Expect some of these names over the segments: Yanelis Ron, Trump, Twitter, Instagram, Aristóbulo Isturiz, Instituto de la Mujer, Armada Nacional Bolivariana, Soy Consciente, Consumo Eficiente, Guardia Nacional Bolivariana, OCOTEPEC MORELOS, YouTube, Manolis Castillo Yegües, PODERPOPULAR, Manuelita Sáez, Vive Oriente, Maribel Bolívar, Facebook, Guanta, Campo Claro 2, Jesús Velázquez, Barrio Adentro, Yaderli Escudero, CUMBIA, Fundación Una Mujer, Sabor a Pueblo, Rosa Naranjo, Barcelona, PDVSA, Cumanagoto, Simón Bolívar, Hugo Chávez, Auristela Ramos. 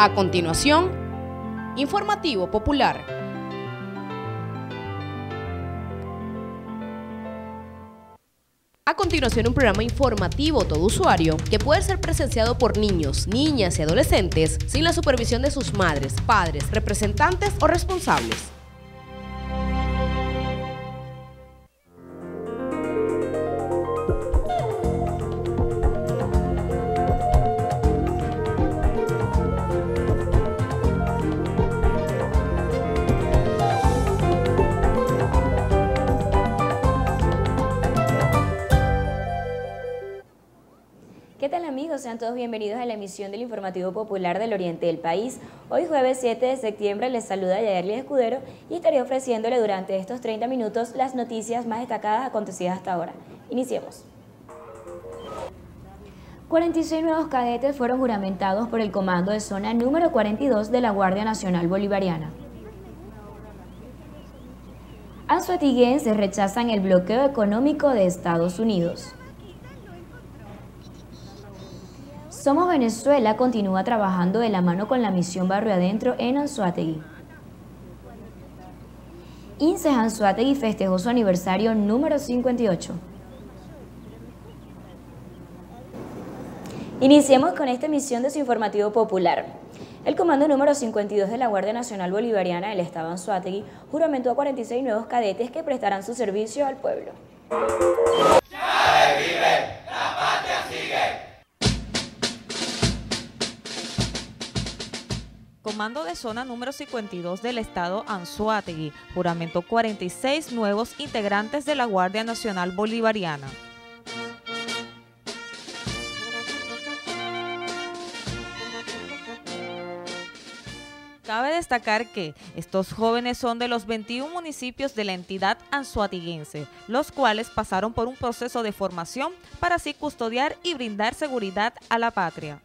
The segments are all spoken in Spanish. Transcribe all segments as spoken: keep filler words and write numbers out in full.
A continuación, Informativo Popular. A continuación, un programa informativo todo usuario que puede ser presenciado por niños, niñas y adolescentes sin la supervisión de sus madres, padres, representantes o responsables. Sean todos bienvenidos a la emisión del Informativo Popular del Oriente del País. Hoy jueves siete de septiembre les saluda Yaderli Escudero y estaré ofreciéndole durante estos treinta minutos las noticias más destacadas acontecidas hasta ahora. Iniciemos. cuarenta y seis nuevos cadetes fueron juramentados por el Comando de Zona número cuarenta y dos de la Guardia Nacional Bolivariana. Anzoáteguienses rechazan el bloqueo económico de Estados Unidos. Somos Venezuela continúa trabajando de la mano con la misión Barrio Adentro en Anzoátegui. INCES Anzoátegui festejó su aniversario número cincuenta y ocho. Iniciemos con esta emisión de su Informativo Popular. El Comando número cincuenta y dos de la Guardia Nacional Bolivariana del Estado Anzoátegui juramentó a cuarenta y seis nuevos cadetes que prestarán su servicio al pueblo. ¡Chávez vive! ¡La patria sigue! Comando de Zona número cincuenta y dos del Estado Anzoátegui juramentó cuarenta y seis nuevos integrantes de la Guardia Nacional Bolivariana. Cabe destacar que estos jóvenes son de los veintiún municipios de la entidad anzoáteguense, los cuales pasaron por un proceso de formación para así custodiar y brindar seguridad a la patria.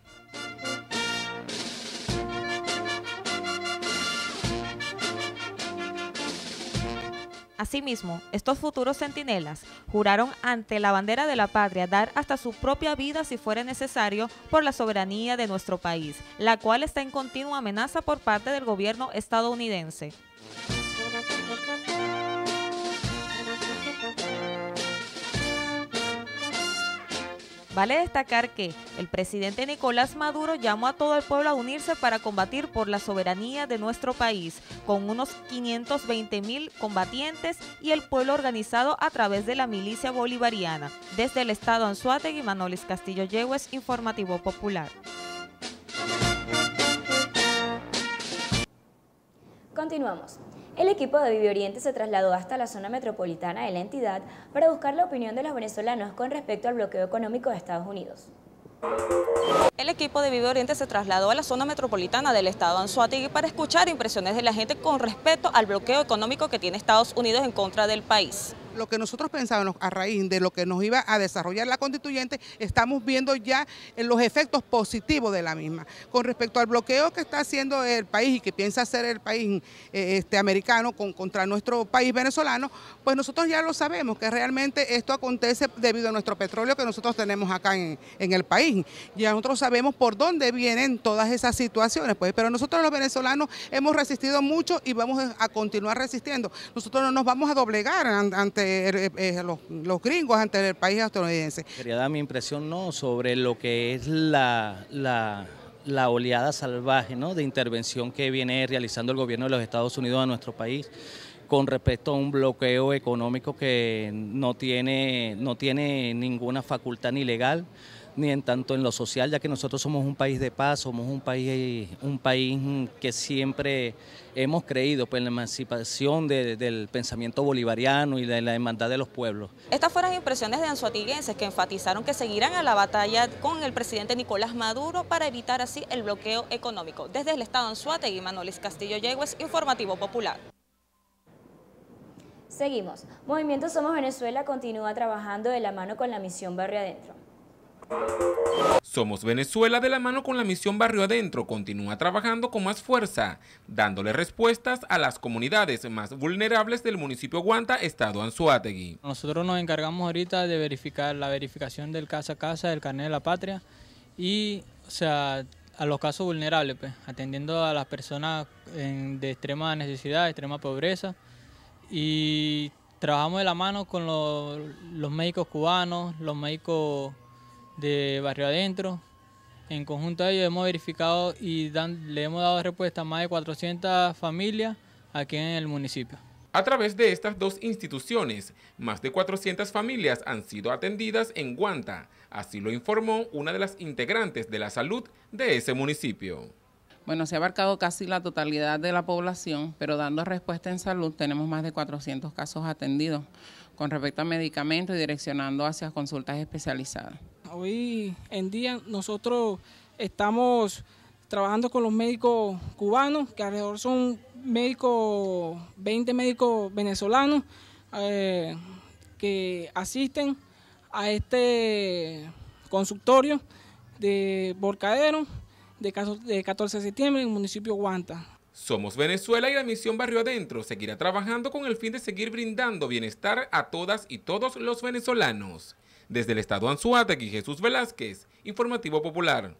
Asimismo, estos futuros centinelas juraron ante la bandera de la patria dar hasta su propia vida si fuera necesario por la soberanía de nuestro país, la cual está en continua amenaza por parte del gobierno estadounidense. Vale destacar que el presidente Nicolás Maduro llamó a todo el pueblo a unirse para combatir por la soberanía de nuestro país, con unos quinientos veinte mil combatientes y el pueblo organizado a través de la milicia bolivariana. Desde el Estado Anzoátegui, Manolis Castillo Yegües, Informativo Popular. Continuamos. El equipo de Vive Oriente se trasladó hasta la zona metropolitana de la entidad para buscar la opinión de los venezolanos con respecto al bloqueo económico de Estados Unidos. El equipo de Vive Oriente se trasladó a la zona metropolitana del estado Anzoátegui para escuchar impresiones de la gente con respecto al bloqueo económico que tiene Estados Unidos en contra del país. Lo que nosotros pensábamos a raíz de lo que nos iba a desarrollar la constituyente, estamos viendo ya los efectos positivos de la misma. Con respecto al bloqueo que está haciendo el país y que piensa hacer el país eh, este, americano con, contra nuestro país venezolano, pues nosotros ya lo sabemos, que realmente esto acontece debido a nuestro petróleo que nosotros tenemos acá en, en el país. Ya nosotros sabemos por dónde vienen todas esas situaciones, pues, pero nosotros los venezolanos hemos resistido mucho y vamos a continuar resistiendo. Nosotros no nos vamos a doblegar ante Los, los gringos ante el país estadounidense. Quería dar mi impresión, ¿no?, sobre lo que es la, la, la oleada salvaje, ¿no?, de intervención que viene realizando el gobierno de los Estados Unidos a nuestro país con respecto a un bloqueo económico que no tiene, no tiene ninguna facultad ni legal ni en tanto en lo social, ya que nosotros somos un país de paz, somos un país, un país que siempre hemos creído pues, en la emancipación de, del pensamiento bolivariano y de la hermandad de los pueblos. Estas fueron impresiones de anzoáteguenses que enfatizaron que seguirán a la batalla con el presidente Nicolás Maduro para evitar así el bloqueo económico. Desde el estado Anzoátegui, Manolis Castillo Yegües, Informativo Popular. Seguimos. Movimiento Somos Venezuela continúa trabajando de la mano con la misión Barrio Adentro. Somos Venezuela de la mano con la misión Barrio Adentro continúa trabajando con más fuerza, dándole respuestas a las comunidades más vulnerables del municipio Guanta, estado Anzoátegui. Nosotros nos encargamos ahorita de verificar la verificación del casa a casa, del carnet de la patria y o sea, a los casos vulnerables, pues, atendiendo a las personas en, de extrema necesidad, de extrema pobreza, y trabajamos de la mano con los, los médicos cubanos, los médicos de Barrio Adentro. En conjunto a ellos hemos verificado y dan, le hemos dado respuesta a más de cuatrocientas familias aquí en el municipio. A través de estas dos instituciones, más de cuatrocientas familias han sido atendidas en Guanta. Así lo informó una de las integrantes de la salud de ese municipio. Bueno, se ha abarcado casi la totalidad de la población, pero dando respuesta en salud tenemos más de cuatrocientos casos atendidos con respecto a medicamentos y direccionando hacia consultas especializadas. Hoy en día nosotros estamos trabajando con los médicos cubanos, que alrededor son médicos, veinte médicos venezolanos eh, que asisten a este consultorio de Borcadero de catorce de septiembre en el municipio Guanta. Somos Venezuela y la misión Barrio Adentro seguirá trabajando con el fin de seguir brindando bienestar a todas y todos los venezolanos. Desde el estado Anzoátegui, Jesús Velázquez, Informativo Popular.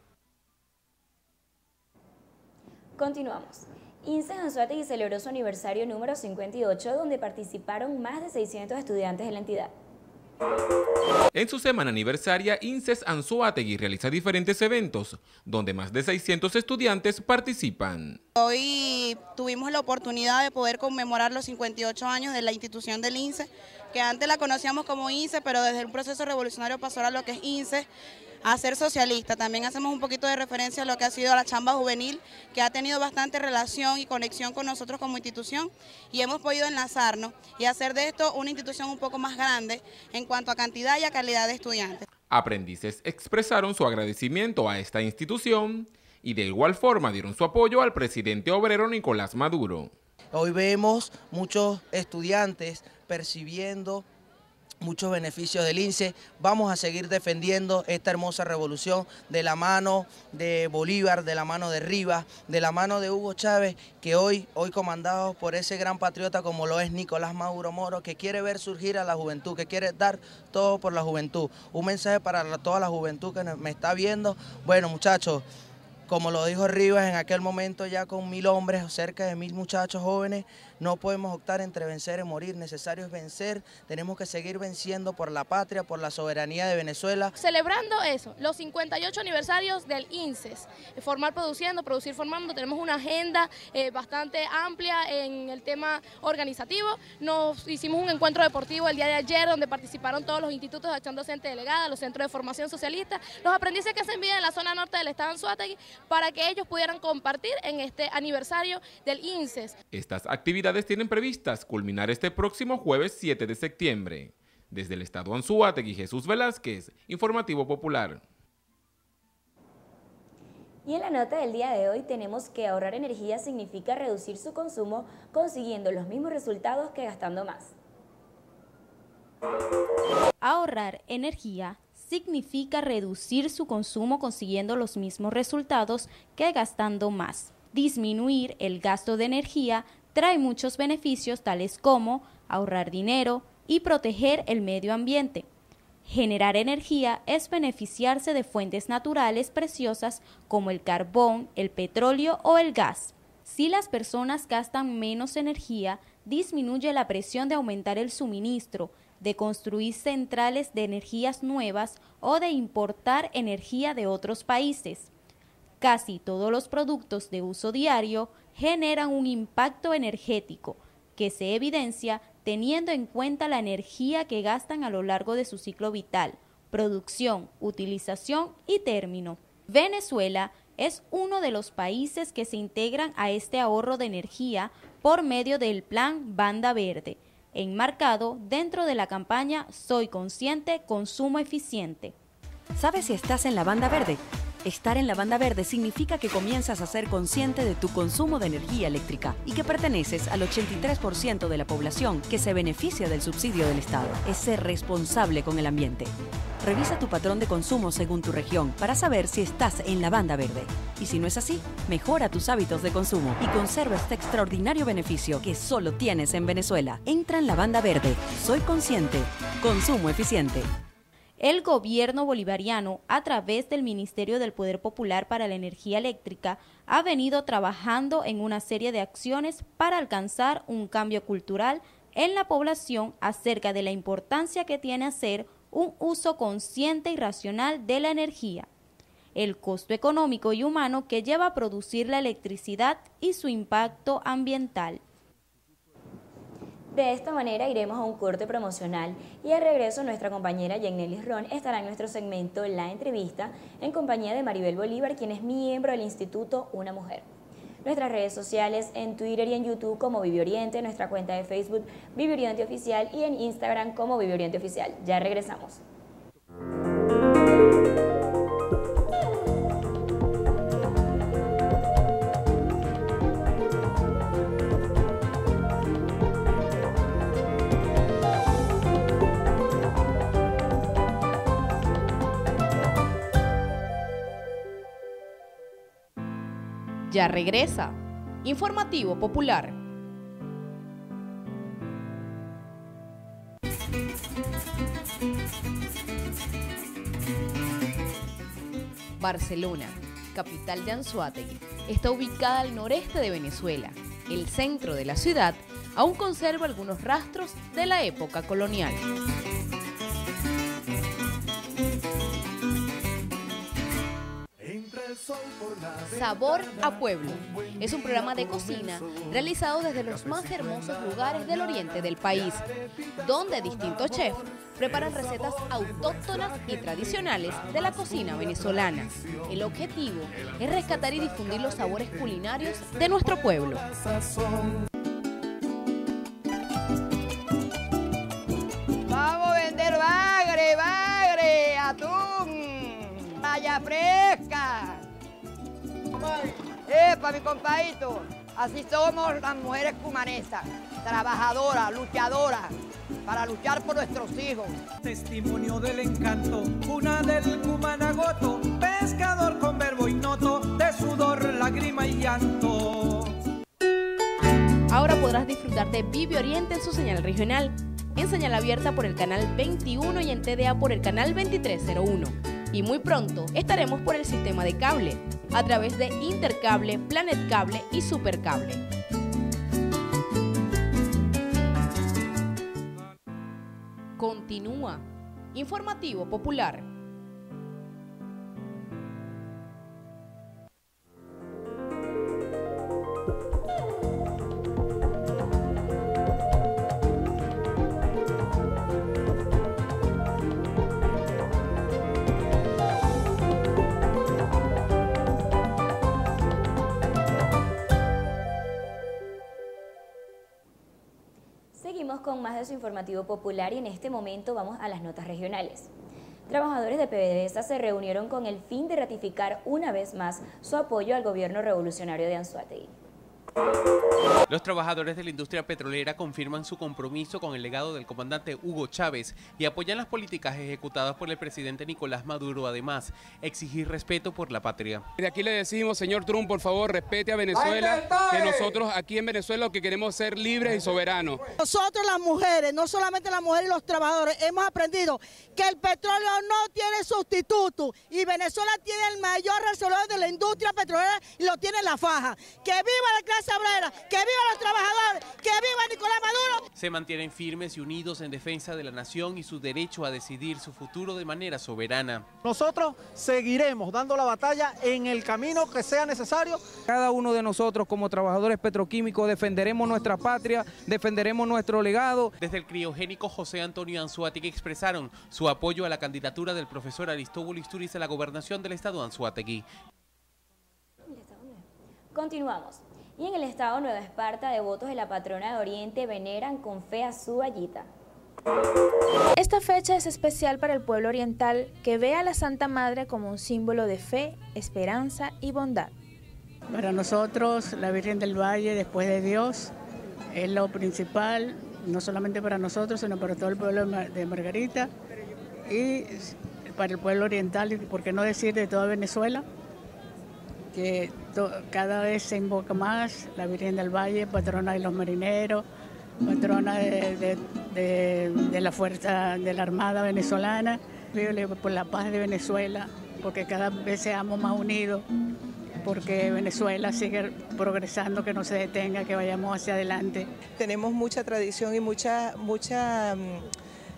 Continuamos. INCES Anzoátegui celebró su aniversario número cincuenta y ocho, donde participaron más de seiscientos estudiantes de la entidad. En su semana aniversaria, INCES Anzoátegui realiza diferentes eventos, donde más de seiscientos estudiantes participan. Hoy tuvimos la oportunidad de poder conmemorar los cincuenta y ocho años de la institución del INCES, que antes la conocíamos como INCES, pero desde un proceso revolucionario pasó a lo que es INCES, a ser socialista. También hacemos un poquito de referencia a lo que ha sido la chamba juvenil, que ha tenido bastante relación y conexión con nosotros como institución, y hemos podido enlazarnos y hacer de esto una institución un poco más grande en cuanto a cantidad y a calidad de estudiantes. Aprendices expresaron su agradecimiento a esta institución y de igual forma dieron su apoyo al presidente obrero Nicolás Maduro. Hoy vemos muchos estudiantes percibiendo muchos beneficios del INCES. Vamos a seguir defendiendo esta hermosa revolución de la mano de Bolívar, de la mano de Rivas, de la mano de Hugo Chávez, que hoy, hoy comandados por ese gran patriota como lo es Nicolás Maduro Moro, que quiere ver surgir a la juventud, que quiere dar todo por la juventud. Un mensaje para toda la juventud que me está viendo. Bueno, muchachos, como lo dijo Rivas en aquel momento, ya con mil hombres, cerca de mil muchachos jóvenes, no podemos optar entre vencer y morir, necesario es vencer, tenemos que seguir venciendo por la patria, por la soberanía de Venezuela. Celebrando eso, los cincuenta y ocho aniversarios del INCES, formar produciendo, producir formando, tenemos una agenda eh, bastante amplia en el tema organizativo. Nos hicimos un encuentro deportivo el día de ayer donde participaron todos los institutos de acción docente delegada, los centros de formación socialista, los aprendices que se envían en la zona norte del estado Anzoátegui, para que ellos pudieran compartir en este aniversario del INCES. Estas actividades tienen previstas culminar este próximo jueves siete de septiembre. Desde el estado Anzoátegui, Jesús Velázquez, Informativo Popular. Y en la nota del día de hoy tenemos que ahorrar energía significa reducir su consumo, consiguiendo los mismos resultados que gastando más. Ahorrar energía significa reducir su consumo consiguiendo los mismos resultados que gastando más. Disminuir el gasto de energía trae muchos beneficios tales como ahorrar dinero y proteger el medio ambiente. Generar energía es beneficiarse de fuentes naturales preciosas como el carbón, el petróleo o el gas. Si las personas gastan menos energía, disminuye la presión de aumentar el suministro, de construir centrales de energías nuevas o de importar energía de otros países. Casi todos los productos de uso diario generan un impacto energético que se evidencia teniendo en cuenta la energía que gastan a lo largo de su ciclo vital, producción, utilización y término. Venezuela es uno de los países que se integran a este ahorro de energía por medio del plan Banda Verde, enmarcado dentro de la campaña Soy Consciente, Consumo Eficiente. ¿Sabes si estás en la Banda Verde? Estar en la Banda Verde significa que comienzas a ser consciente de tu consumo de energía eléctrica y que perteneces al ochenta y tres por ciento de la población que se beneficia del subsidio del Estado. Es ser responsable con el ambiente. Revisa tu patrón de consumo según tu región para saber si estás en la Banda Verde. Y si no es así, mejora tus hábitos de consumo y conserva este extraordinario beneficio que solo tienes en Venezuela. Entra en la Banda Verde. Soy Consciente. Consumo Eficiente. el gobierno bolivariano, a través del Ministerio del Poder Popular para la Energía Eléctrica, ha venido trabajando en una serie de acciones para alcanzar un cambio cultural en la población acerca de la importancia que tiene hacer un uso consciente y racional de la energía, el costo económico y humano que lleva a producir la electricidad y su impacto ambiental. De esta manera iremos a un corte promocional y al regreso nuestra compañera Yanelis Ron estará en nuestro segmento La Entrevista en compañía de Maribel Bolívar, quien es miembro del Instituto Una Mujer. Nuestras redes sociales en Twitter y en YouTube como Vive Oriente, nuestra cuenta de Facebook Vive Oriente Oficial y en Instagram como Vive Oriente Oficial. Ya regresamos. Ya regresa, Informativo Popular. Barcelona, capital de Anzoátegui, está ubicada al noreste de Venezuela. El centro de la ciudad aún conserva algunos rastros de la época colonial. Sabor a Pueblo es un programa de cocina realizado desde los más hermosos lugares del oriente del país, donde distintos chefs preparan recetas autóctonas y tradicionales de la cocina venezolana. El objetivo es rescatar y difundir los sabores culinarios de nuestro pueblo. Vamos a vender bagre, bagre, atún, paya fresca. ¡Epa, mi compadito! Así somos las mujeres cumanesas, trabajadoras, luchadoras, para luchar por nuestros hijos. Testimonio del encanto, cuna del Cumanagoto, pescador con verbo ignoto, de sudor, lágrima y llanto. Ahora podrás disfrutar de Vive Oriente en su señal regional, en señal abierta por el canal veintiuno y en T D A por el canal veintitrés cero uno. Y muy pronto estaremos por el sistema de cable, a través de Intercable, Planet Cable y Supercable. Continúa Informativo Popular. Con más de su Informativo Popular y en este momento vamos a las notas regionales. Trabajadores de P D V S A se reunieron con el fin de ratificar una vez más su apoyo al gobierno revolucionario de Anzoátegui. Los trabajadores de la industria petrolera confirman su compromiso con el legado del comandante Hugo Chávez y apoyan las políticas ejecutadas por el presidente Nicolás Maduro. Además, exigir respeto por la patria. De aquí le decimos, señor Trump, por favor, respete a Venezuela, que nosotros aquí en Venezuela lo que queremos es ser libres y soberanos. Nosotros las mujeres, no solamente las mujeres y los trabajadores, hemos aprendido que el petróleo no tiene sustituto y Venezuela tiene el mayor reservorio de la industria petrolera y lo tiene en la faja. ¡Que viva la clase! ¡Que viva los trabajadores! ¡Que viva Nicolás Maduro! Se mantienen firmes y unidos en defensa de la nación y su derecho a decidir su futuro de manera soberana. Nosotros seguiremos dando la batalla en el camino que sea necesario. Cada uno de nosotros como trabajadores petroquímicos defenderemos nuestra patria, defenderemos nuestro legado. Desde el criogénico José Antonio Anzoátegui expresaron su apoyo a la candidatura del profesor Aristóbulo Isturiz a la gobernación del estado Anzoátegui. Continuamos. Y en el estado Nueva Esparta, devotos de la patrona de Oriente veneran con fe a su Ayita. Esta fecha es especial para el pueblo oriental, que ve a la Santa Madre como un símbolo de fe, esperanza y bondad. Para nosotros, la Virgen del Valle, después de Dios, es lo principal, no solamente para nosotros, sino para todo el pueblo de Margarita y para el pueblo oriental, y por qué no decir de toda Venezuela, que cada vez se invoca más la Virgen del Valle, patrona de los marineros, patrona de, de, de, de la Fuerza de la Armada venezolana, terrible por la paz de Venezuela, porque cada vez seamos más unidos, porque Venezuela sigue progresando, que no se detenga, que vayamos hacia adelante. Tenemos mucha tradición y mucha, mucha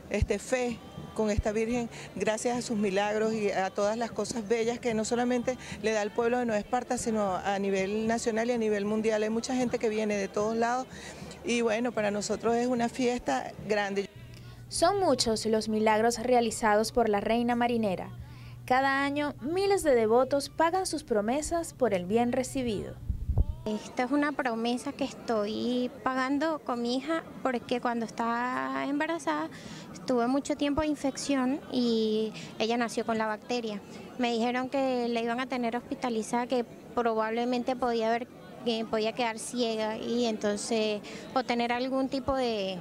este, fe con esta Virgen, gracias a sus milagros y a todas las cosas bellas que no solamente le da al pueblo de Nueva Esparta, sino a nivel nacional y a nivel mundial. Hay mucha gente que viene de todos lados y bueno, para nosotros es una fiesta grande. Son muchos los milagros realizados por la reina marinera. Cada año, miles de devotos pagan sus promesas por el bien recibido. Esta es una promesa que estoy pagando con mi hija porque cuando estaba embarazada tuve mucho tiempo de infección y ella nació con la bacteria. Me dijeron que la iban a tener hospitalizada, que probablemente podía, haber, que podía quedar ciega y entonces o tener algún tipo de,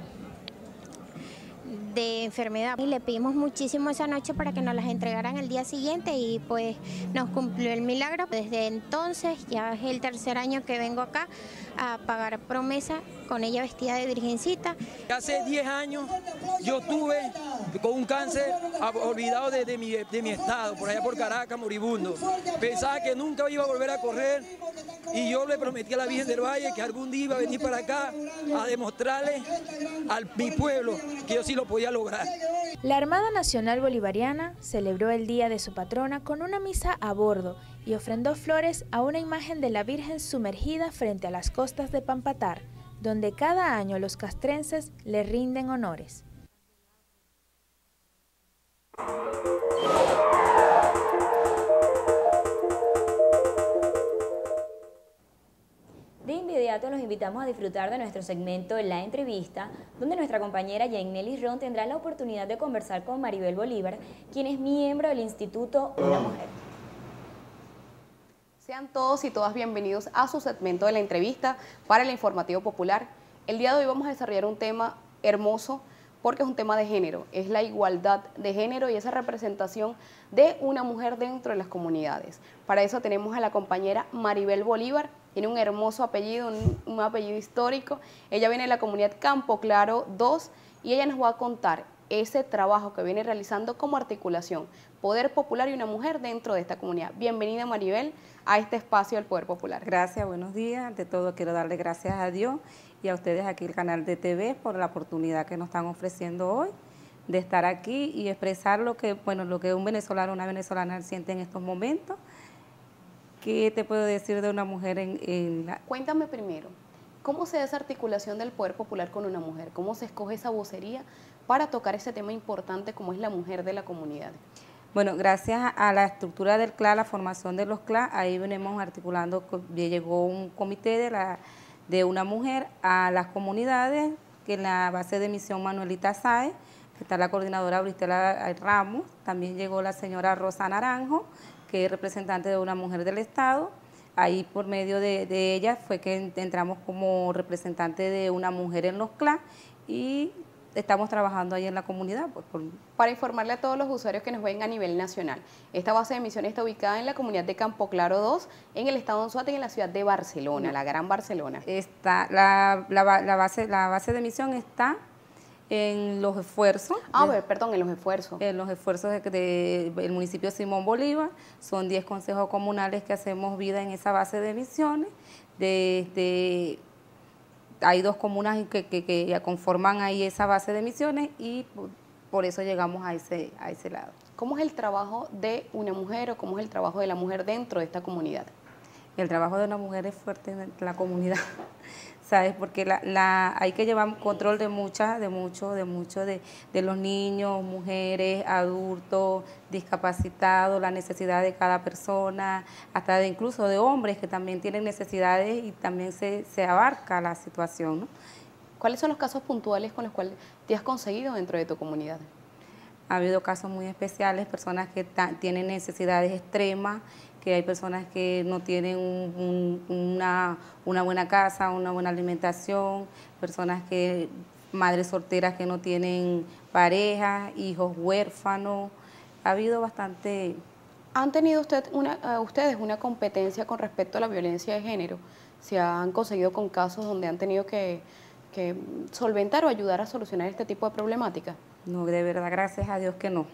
de enfermedad. Y le pedimos muchísimo esa noche para que nos las entregaran el día siguiente y pues nos cumplió el milagro. Desde entonces ya es el tercer año que vengo acá a pagar promesa con ella vestida de virgencita. Hace diez años yo tuve con un cáncer olvidado de, de, mi, de mi estado, por allá por Caracas, moribundo. Pensaba que nunca iba a volver a correr y yo le prometí a la Virgen del Valle que algún día iba a venir para acá a demostrarle a mi pueblo que yo sí lo podía lograr. La Armada Nacional Bolivariana celebró el día de su patrona con una misa a bordo y ofrendó flores a una imagen de la Virgen sumergida frente a las costas de Pampatar, donde cada año los castrenses le rinden honores. De inmediato los invitamos a disfrutar de nuestro segmento La Entrevista, donde nuestra compañera Yanelis Ron tendrá la oportunidad de conversar con Maribel Bolívar, quien es miembro del Instituto Una Mujer. Sean todos y todas bienvenidos a su segmento de La Entrevista para el Informativo Popular. El día de hoy vamos a desarrollar un tema hermoso porque es un tema de género, es la igualdad de género y esa representación de una mujer dentro de las comunidades. Para eso tenemos a la compañera Maribel Bolívar. Tiene un hermoso apellido, un, un apellido histórico. Ella viene de la comunidad Campo Claro dos y ella nos va a contar ese trabajo que viene realizando como articulación Poder Popular y una mujer dentro de esta comunidad. Bienvenida Maribel a este espacio del Poder Popular. Gracias, buenos días. Ante todo quiero darle gracias a Dios y a ustedes aquí el canal de T V por la oportunidad que nos están ofreciendo hoy de estar aquí y expresar lo que, bueno, lo que un venezolano, una venezolana siente en estos momentos. ¿Qué te puedo decir de una mujer en, en la...? Cuéntame primero, ¿cómo se da esa articulación del Poder Popular con una mujer? ¿Cómo se escoge esa vocería para tocar ese tema importante como es la mujer de la comunidad? Bueno, gracias a la estructura del C L A, la formación de los C L A, ahí venimos articulando, llegó un comité de, la, de una mujer a las comunidades, que en la base de misión Manuelita Sáez, que está la coordinadora Auristela Ramos, también llegó la señora Rosa Naranjo, que es representante de una mujer del Estado. Ahí por medio de, de ella fue que entramos como representante de una mujer en los C L A y estamos trabajando ahí en la comunidad. Por, por... Para informarle a todos los usuarios que nos ven a nivel nacional, esta base de misiones está ubicada en la comunidad de Campo Claro dos, en el estado de Anzoátegui, en la ciudad de Barcelona, sí. La gran Barcelona. Está, la, la, la, base, la base de misión está... En los esfuerzos. Ah, de, perdón, en los esfuerzos. En los esfuerzos del de, de, municipio de Simón Bolívar, son diez consejos comunales que hacemos vida en esa base de misiones. De, de, hay dos comunas que, que, que conforman ahí esa base de misiones y por, por eso llegamos a ese, a ese lado. ¿Cómo es el trabajo de una mujer o cómo es el trabajo de la mujer dentro de esta comunidad? El trabajo de una mujer es fuerte en la comunidad. ¿Sabes? Porque la, la, hay que llevar control de muchas, de muchos, de muchos, de, de los niños, mujeres, adultos, discapacitados, la necesidad de cada persona, hasta de incluso de hombres que también tienen necesidades y también se, se abarca la situación, ¿no? ¿Cuáles son los casos puntuales con los cuales te has conseguido dentro de tu comunidad? Ha habido casos muy especiales, personas que tienen necesidades extremas, que hay personas que no tienen un, un, una, una buena casa, una buena alimentación, personas que, madres solteras que no tienen pareja, hijos huérfanos, ha habido bastante... ¿Han tenido usted una, uh, ustedes una competencia con respecto a la violencia de género? ¿Se han conseguido con casos donde han tenido que, que solventar o ayudar a solucionar este tipo de problemática? No, de verdad, gracias a Dios que no.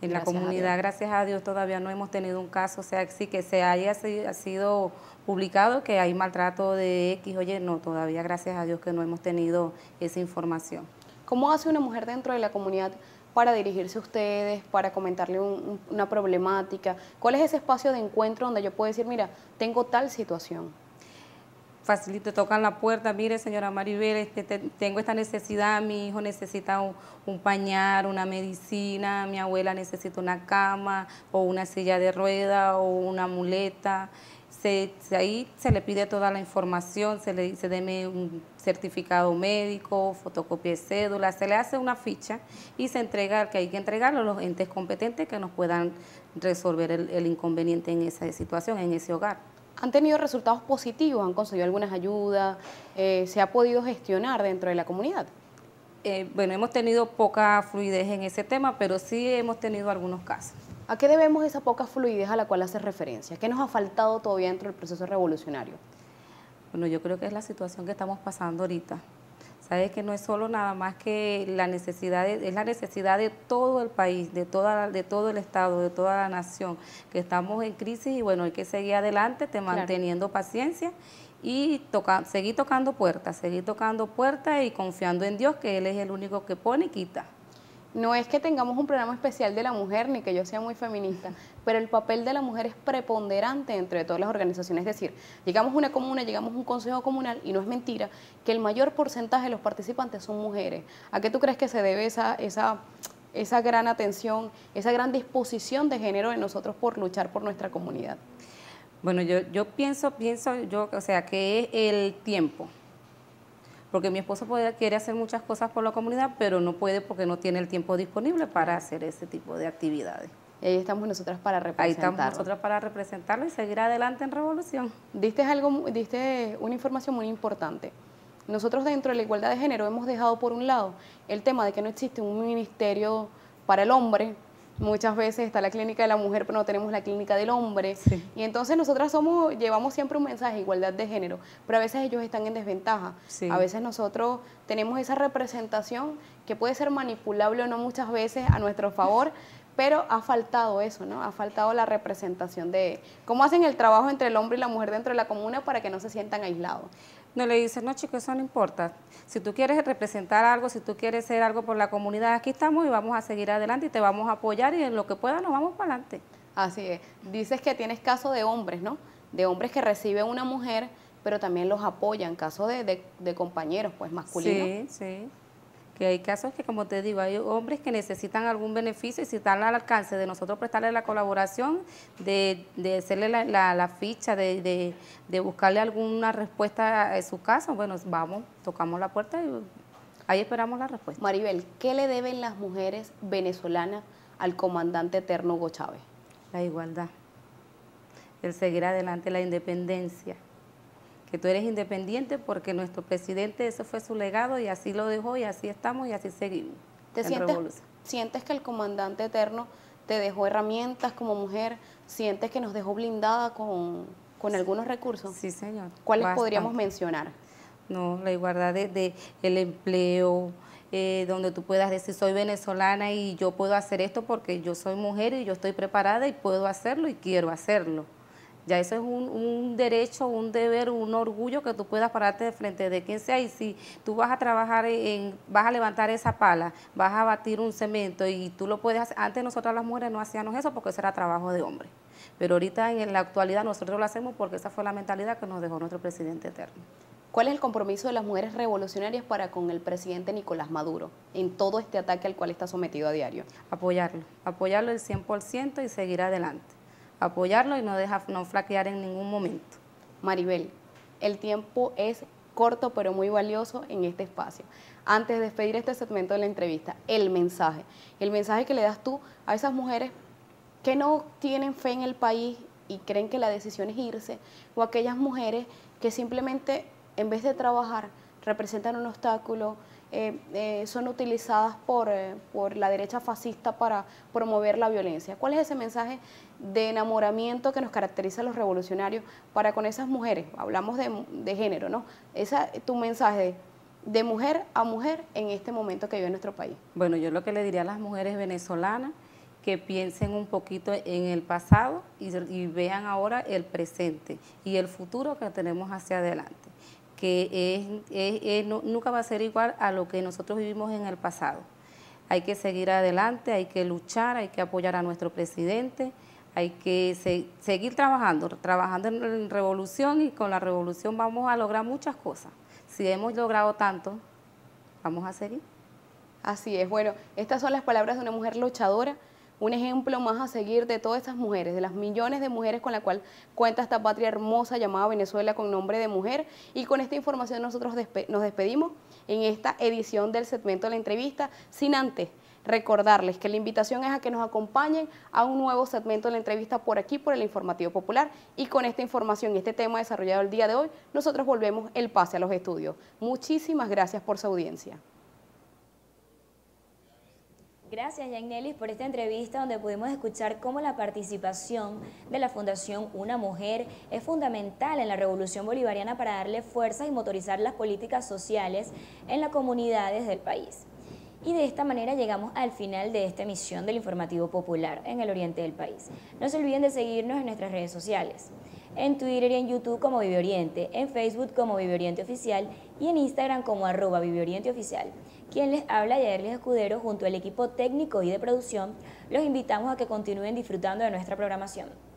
en gracias la comunidad. A gracias a Dios todavía no hemos tenido un caso, o sea, sí que se haya sido publicado que hay maltrato de X, oye, no, todavía gracias a Dios que no hemos tenido esa información. ¿Cómo hace una mujer dentro de la comunidad para dirigirse a ustedes, para comentarle un, una problemática? ¿Cuál es ese espacio de encuentro donde yo puedo decir, mira, tengo tal situación? Facilito, tocan la puerta, mire señora Maribel, este, te, tengo esta necesidad, mi hijo necesita un, un pañal, una medicina, mi abuela necesita una cama o una silla de rueda o una muleta. Se, se, ahí se le pide toda la información, se le dice deme un certificado médico, fotocopia de cédula, se le hace una ficha y se entrega, que hay que entregarlo a los entes competentes que nos puedan resolver el, el inconveniente en esa situación, en ese hogar. ¿Han tenido resultados positivos? ¿Han conseguido algunas ayudas? Eh, ¿Se ha podido gestionar dentro de la comunidad? Eh, bueno, hemos tenido poca fluidez en ese tema, pero sí hemos tenido algunos casos. ¿A qué debemos esa poca fluidez a la cual hace referencia? ¿Qué nos ha faltado todavía dentro del proceso revolucionario? Bueno, yo creo que es la situación que estamos pasando ahorita. Sabes que no es solo nada más que la necesidad, de, es la necesidad de todo el país, de, toda, de todo el Estado, de toda la nación, que estamos en crisis y bueno, hay que seguir adelante, te manteniendo claro. paciencia y toca, seguir tocando puertas, seguir tocando puertas y confiando en Dios, que Él es el único que pone y quita. No es que tengamos un programa especial de la mujer, ni que yo sea muy feminista, pero el papel de la mujer es preponderante dentro de todas las organizaciones. Es decir, llegamos a una comuna, llegamos a un consejo comunal, y no es mentira que el mayor porcentaje de los participantes son mujeres. ¿A qué tú crees que se debe esa, esa, esa gran atención, esa gran disposición de género de nosotros por luchar por nuestra comunidad? Bueno, yo, yo pienso, pienso yo, o sea, que es el tiempo. Porque mi esposo puede, quiere hacer muchas cosas por la comunidad, pero no puede porque no tiene el tiempo disponible para hacer ese tipo de actividades. Y ahí estamos nosotras para representarlo. Ahí estamos nosotras para representarlo y seguir adelante en revolución. Diste algo, diste una información muy importante. Nosotros dentro de la igualdad de género hemos dejado por un lado el tema de que no existe un ministerio para el hombre. Muchas veces está la clínica de la mujer, pero no tenemos la clínica del hombre. Sí. Y entonces nosotras somos, llevamos siempre un mensaje de igualdad de género, pero a veces ellos están en desventaja. Sí. A veces nosotros tenemos esa representación que puede ser manipulable o no muchas veces a nuestro favor, pero ha faltado eso, ¿no? Ha faltado la representación de cómo hacen el trabajo entre el hombre y la mujer dentro de la comuna para que no se sientan aislados. No le dicen, no chicos, eso no importa. Si tú quieres representar algo, si tú quieres hacer algo por la comunidad, aquí estamos y vamos a seguir adelante y te vamos a apoyar y en lo que pueda nos vamos para adelante. Así es. Dices que tienes casos de hombres, ¿no? De hombres que reciben una mujer, pero también los apoyan, casos de, de, de compañeros pues masculinos. Sí, sí. Que hay casos que, como te digo, hay hombres que necesitan algún beneficio y si están al alcance de nosotros prestarle la colaboración, de, de hacerle la, la, la ficha, de, de, de buscarle alguna respuesta a su caso, bueno, vamos, tocamos la puerta y ahí esperamos la respuesta. Maribel, ¿qué le deben las mujeres venezolanas al comandante eterno Hugo Chávez? La igualdad, el seguir adelante, la independencia. Que tú eres independiente porque nuestro presidente, eso fue su legado y así lo dejó y así estamos y así seguimos. ¿Te sientes, sientes que el comandante eterno te dejó herramientas como mujer? ¿Sientes que nos dejó blindada con, con sí, algunos recursos? Sí, señor. ¿Cuáles bastante. podríamos mencionar? No, la igualdad de, de el empleo, eh, donde tú puedas decir soy venezolana y yo puedo hacer esto porque yo soy mujer y yo estoy preparada y puedo hacerlo y quiero hacerlo. Ya eso es un, un derecho, un deber, un orgullo que tú puedas pararte de frente de quien sea. Y si tú vas a trabajar, en, vas a levantar esa pala, vas a batir un cemento y tú lo puedes hacer. Antes nosotras las mujeres no hacíamos eso porque eso era trabajo de hombre. Pero ahorita en la actualidad nosotros lo hacemos porque esa fue la mentalidad que nos dejó nuestro presidente eterno. ¿Cuál es el compromiso de las mujeres revolucionarias para con el presidente Nicolás Maduro en todo este ataque al cual está sometido a diario? Apoyarlo, apoyarlo el cien por ciento y seguir adelante. Apoyarlo y no dejar no flaquear en ningún momento. Maribel, el tiempo es corto pero muy valioso en este espacio. Antes de despedir este segmento de la entrevista, el mensaje, el mensaje que le das tú a esas mujeres que no tienen fe en el país y creen que la decisión es irse, o aquellas mujeres que simplemente en vez de trabajar representan un obstáculo, Eh, eh, son utilizadas por, eh, por la derecha fascista para promover la violencia. ¿Cuál es ese mensaje de enamoramiento que nos caracteriza a los revolucionarios para con esas mujeres? Hablamos de, de género, ¿no? Esa, tu mensaje de, de mujer a mujer en este momento que vive nuestro país. Bueno, yo lo que le diría a las mujeres venezolanas que piensen un poquito en el pasado y, y vean ahora el presente y el futuro que tenemos hacia adelante, que es, es, es, no, nunca va a ser igual a lo que nosotros vivimos en el pasado. Hay que seguir adelante, hay que luchar, hay que apoyar a nuestro presidente, hay que se, seguir trabajando, trabajando en, en revolución, y con la revolución vamos a lograr muchas cosas. Si hemos logrado tanto, vamos a seguir. Así es. Bueno, estas son las palabras de una mujer luchadora, un ejemplo más a seguir de todas estas mujeres, de las millones de mujeres con la cual cuenta esta patria hermosa llamada Venezuela con nombre de mujer. Y con esta información nosotros despe- nos despedimos en esta edición del segmento de la entrevista, sin antes recordarles que la invitación es a que nos acompañen a un nuevo segmento de la entrevista por aquí, por el Informativo Popular. Y con esta información y este tema desarrollado el día de hoy, nosotros volvemos el pase a los estudios. Muchísimas gracias por su audiencia. Gracias, Yanelis, por esta entrevista donde pudimos escuchar cómo la participación de la Fundación Una Mujer es fundamental en la Revolución Bolivariana para darle fuerzas y motorizar las políticas sociales en las comunidades del país. Y de esta manera llegamos al final de esta emisión del Informativo Popular en el oriente del país. No se olviden de seguirnos en nuestras redes sociales, en Twitter y en YouTube como Vive Oriente, en Facebook como Vive Oriente Oficial y en Instagram como arroba Vive Oriente Oficial. Quien les habla, Yaderli Escudero, junto al equipo técnico y de producción, los invitamos a que continúen disfrutando de nuestra programación.